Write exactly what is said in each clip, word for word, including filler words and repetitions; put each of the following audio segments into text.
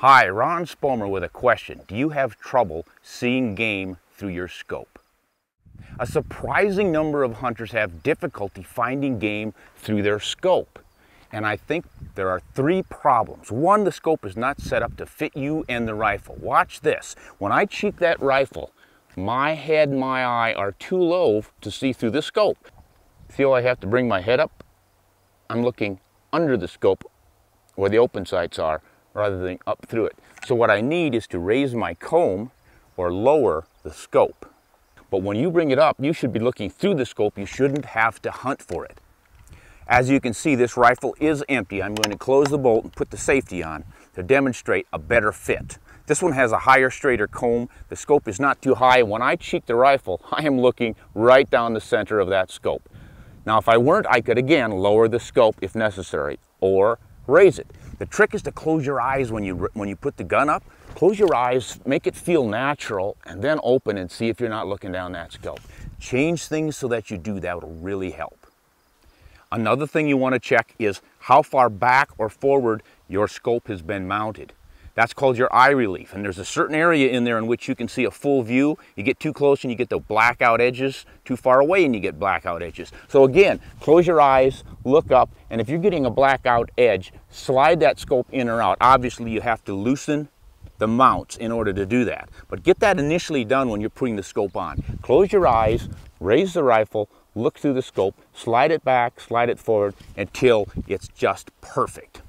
Hi, Ron Spomer with a question. Do you have trouble seeing game through your scope? A surprising number of hunters have difficulty finding game through their scope. And I think there are three problems. One, the scope is not set up to fit you and the rifle. Watch this. When I cheek that rifle, my head and my eye are too low to see through the scope. Feel I have to bring my head up? I'm looking under the scope where the open sights are, rather than up through it. So what I need is to raise my comb or lower the scope. But when you bring it up, you should be looking through the scope. You shouldn't have to hunt for it. As you can see, this rifle is empty. I'm going to close the bolt and put the safety on to demonstrate a better fit. This one has a higher, straighter comb. The scope is not too high. When I cheek the rifle, I am looking right down the center of that scope. Now, if I weren't, I could again lower the scope if necessary, or raise it. The trick is to close your eyes when you, when you put the gun up. Close your eyes, make it feel natural, and then open and see if you're not looking down that scope. Change things so that you do that. Will really help. Another thing you want to check is how far back or forward your scope has been mounted. That's called your eye relief, and there's a certain area in there in which you can see a full view. You get too close and you get the blackout edges, too far away and you get blackout edges. So again, close your eyes, look up, and if you're getting a blackout edge, slide that scope in or out. Obviously, you have to loosen the mounts in order to do that, but get that initially done when you're putting the scope on. Close your eyes, raise the rifle, look through the scope, slide it back, slide it forward until it's just perfect.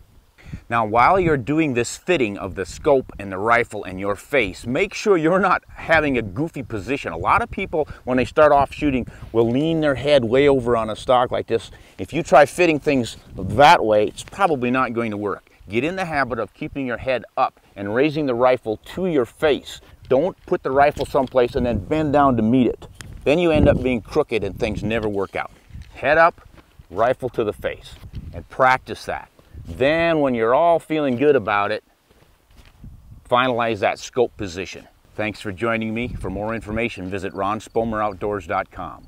Now, while you're doing this fitting of the scope and the rifle and your face, make sure you're not having a goofy position. A lot of people, when they start off shooting, will lean their head way over on a stock like this. If you try fitting things that way, it's probably not going to work. Get in the habit of keeping your head up and raising the rifle to your face. Don't put the rifle someplace and then bend down to meet it. Then you end up being crooked and things never work out. Head up, rifle to the face, and practice that. Then when you're all feeling good about it, finalize that scope position. Thanks for joining me. For more information, visit ron spomer outdoors dot com.